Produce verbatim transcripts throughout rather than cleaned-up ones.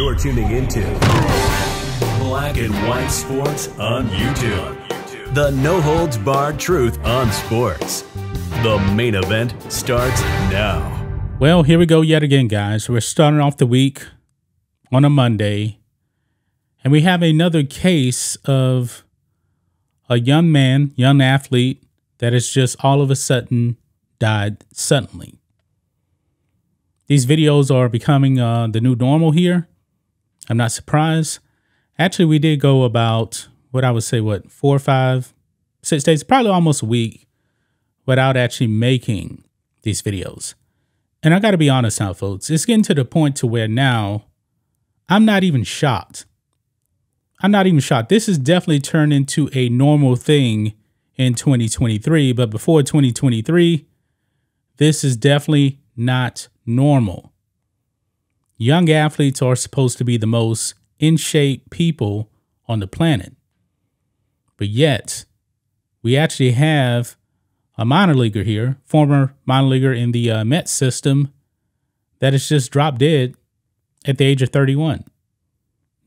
You're tuning into Black and White Sports on YouTube. The no-holds-barred truth on sports. The main event starts now. Well, here we go yet again, guys. We're starting off the week on a Monday. And we have another case of a young man, young athlete, that has just all of a sudden died suddenly. These videos are becoming uh, the new normal here. I'm not surprised. Actually, we did go about what I would say, what, four or five, six days, probably almost a week without actually making these videos. And I got to be honest now, folks, it's getting to the point to where now I'm not even shocked. I'm not even shocked. This has definitely turned into a normal thing in twenty twenty-three. But before twenty twenty-three, this is definitely not normal. Young athletes are supposed to be the most in shape people on the planet. But yet, we actually have a minor leaguer here, former minor leaguer in the uh, Mets system, that is just dropped dead at the age of thirty-one.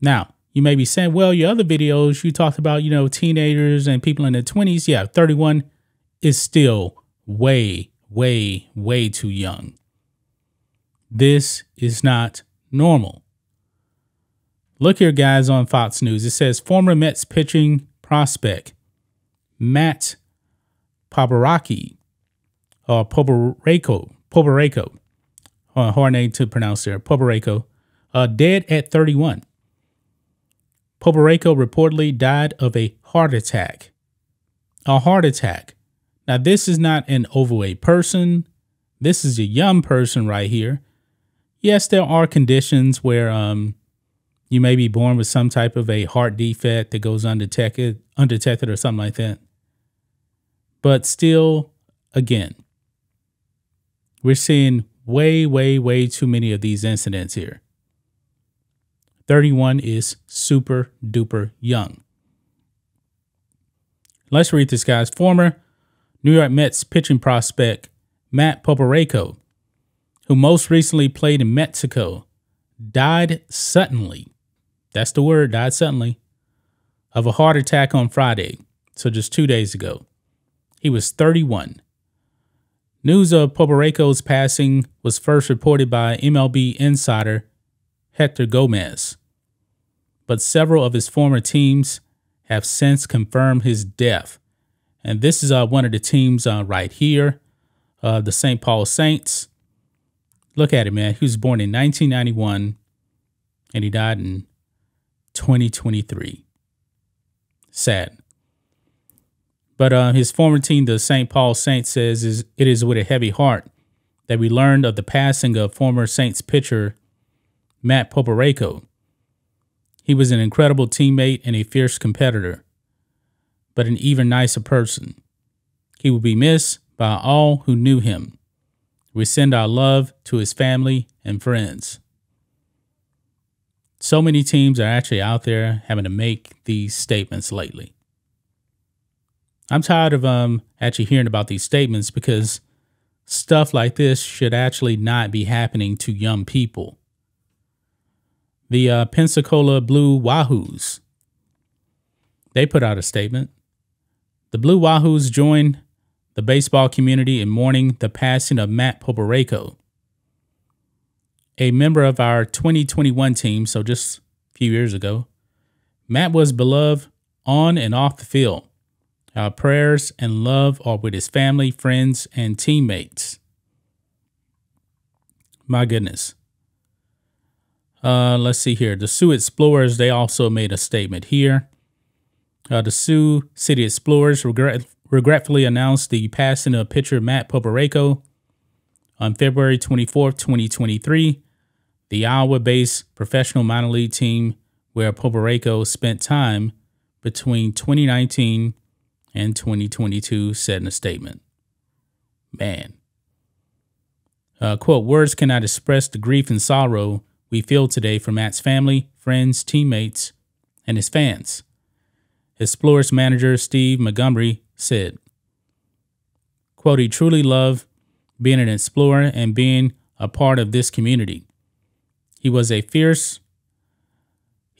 Now, you may be saying, well, your other videos, you talked about, you know, teenagers and people in their twenties. Yeah, thirty-one is still way, way, way too young. This is not normal. Look here, guys, on Fox News. It says former Mets pitching prospect Matt Pobereyko, or Pobereyko, Pobereyko, uh, hard name to pronounce there, Pobereyko, uh, dead at thirty-one. Pobereyko reportedly died of a heart attack. A heart attack. Now, this is not an overweight person. This is a young person right here. Yes, there are conditions where um, you may be born with some type of a heart defect that goes undetected, undetected or something like that. But still, again, we're seeing way, way, way too many of these incidents here. thirty-one is super duper young. Let's read this, guys. Former New York Mets pitching prospect Matt Pobereyko, who most recently played in Mexico, died suddenly, that's the word, died suddenly, of a heart attack on Friday, so just two days ago. He was thirty-one. News of Pobereyko's passing was first reported by M L B insider Hector Gomez, but several of his former teams have since confirmed his death. And this is uh, one of the teams uh, right here, uh, the Saint Paul Saints. Look at it, man. He was born in nineteen ninety-one, and he died in twenty twenty-three. Sad. But uh, his former team, the Saint Paul Saints, says is it is with a heavy heart that we learned of the passing of former Saints pitcher Matt Pobereyko. He was an incredible teammate and a fierce competitor, but an even nicer person. He will be missed by all who knew him. We send our love to his family and friends. So many teams are actually out there having to make these statements lately. I'm tired of um, actually hearing about these statements because stuff like this should actually not be happening to young people. The uh, Pensacola Blue Wahoos, they put out a statement. The Blue Wahoos joined the baseball community in mourning the passing of Matt Pobereyko, a member of our twenty twenty-one team, so just a few years ago. Matt was beloved on and off the field. Our prayers and love are with his family, friends, and teammates. My goodness. Uh, let's see here. The Sioux Explorers, they also made a statement here. Uh, the Sioux City Explorers regret regretfully announced the passing of pitcher Matt Pobereyko on February twenty-fourth, twenty twenty-three. The Iowa-based professional minor league team where Pobereyko spent time between twenty nineteen and twenty twenty-two said in a statement. Man. Uh, quote, words cannot express the grief and sorrow we feel today for Matt's family, friends, teammates, and his fans. Explorers manager Steve Montgomery said, quote, he truly loved being an explorer and being a part of this community. He was a fierce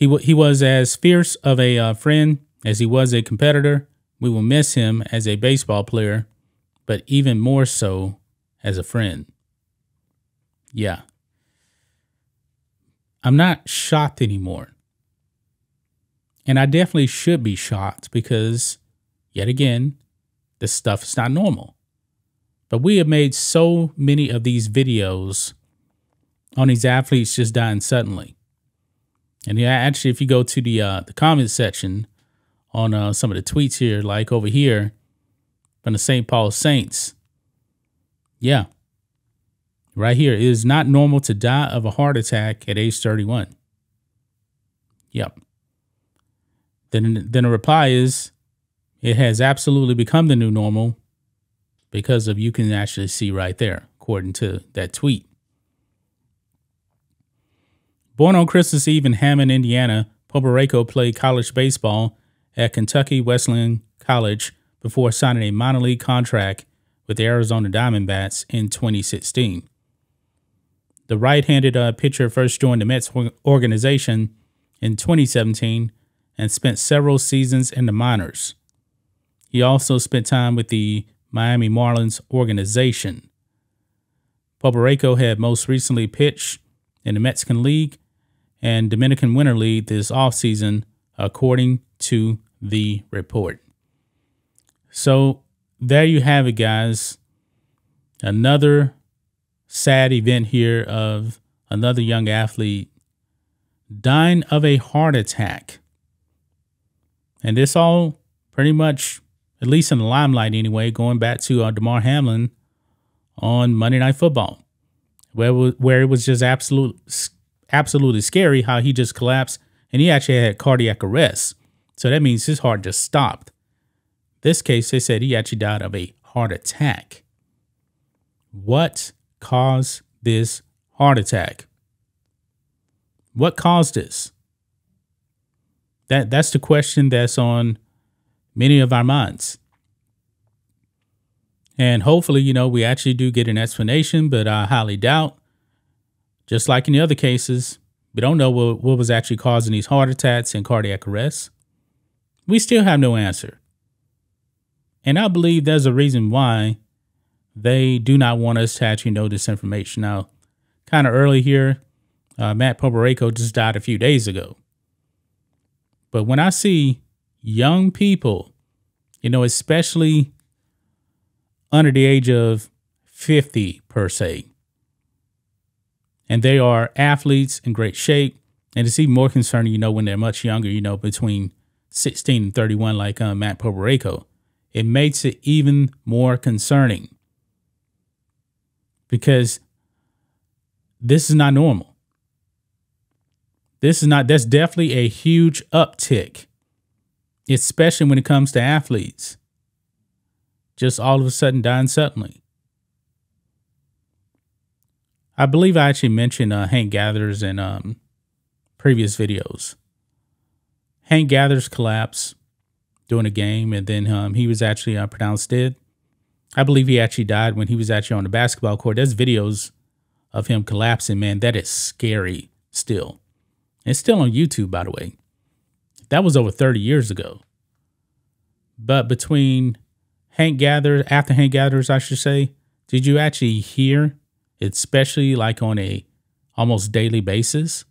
He, w he was as fierce of a uh, friend as he was a competitor. We will miss him as a baseball player, but even more so as a friend. Yeah. I'm not shocked anymore. And I definitely should be shocked because, yet again, this stuff is not normal. But we have made so many of these videos on these athletes just dying suddenly. And yeah, actually, if you go to the uh, the comment section on uh, some of the tweets here, like over here from the Saint Paul Saints. Yeah. Right here, it is not normal to die of a heart attack at age thirty-one. Yep. Then, then the reply is, it has absolutely become the new normal because of, you can actually see right there, according to that tweet. Born on Christmas Eve in Hammond, Indiana, Pobereyko played college baseball at Kentucky Wesleyan College before signing a minor league contract with the Arizona Diamondbacks in twenty sixteen. The right-handed uh, pitcher first joined the Mets organization in twenty seventeen and spent several seasons in the minors. He also spent time with the Miami Marlins organization. Pobereyko had most recently pitched in the Mexican League and Dominican Winter League this offseason, according to the report. So there you have it, guys. Another sad event here of another young athlete dying of a heart attack. And this all pretty much, at least in the limelight anyway, going back to uh, Damar Hamlin on Monday Night Football, where it was, where it was just absolute, absolutely scary how he just collapsed and he actually had cardiac arrest. So that means his heart just stopped. This case, they said he actually died of a heart attack. What caused this heart attack? What caused this? That, that's the question that's on many of our minds. And hopefully, you know, we actually do get an explanation, but I highly doubt, just like in the other cases, we don't know what, what was actually causing these heart attacks and cardiac arrests. We still have no answer. And I believe there's a reason why they do not want us to actually know this information. Now, kind of early here, uh, Matt Pobereyko just died a few days ago. But when I see young people, you know, especially under the age of fifty per se, and they are athletes in great shape, and it's even more concerning, you know, when they're much younger, you know, between sixteen and thirty-one, like uh, Matt Pobereyko. It makes it even more concerning because this is not normal. This is not, that's definitely a huge uptick, especially when it comes to athletes. Just all of a sudden dying suddenly. I believe I actually mentioned uh, Hank Gathers in um, previous videos. Hank Gathers collapsed during a game, and then um, he was actually uh, pronounced dead. I believe he actually died when he was actually on the basketball court. There's videos of him collapsing, man. That is scary still. It's still on YouTube, by the way. That was over thirty years ago. But between Hank Gathers, after Hank Gathers, I should say, did you actually hear, especially like on a almost daily basis,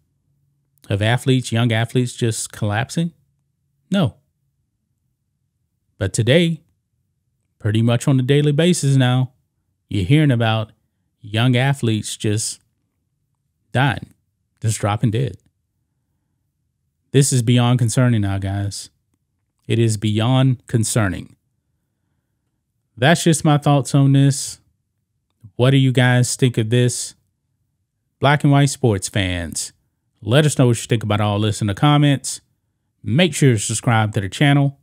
of athletes, young athletes just collapsing? No. But today, pretty much on a daily basis now, you're hearing about young athletes just dying, just dropping dead. This is beyond concerning now, guys. It is beyond concerning. That's just my thoughts on this. What do you guys think of this? Black and White Sports fans, let us know what you think about all this in the comments. Make sure to subscribe to the channel.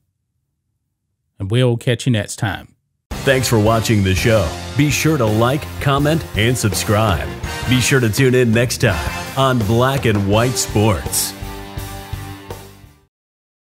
And we'll catch you next time. Thanks for watching the show. Be sure to like, comment, and subscribe. Be sure to tune in next time on Black and White Sports.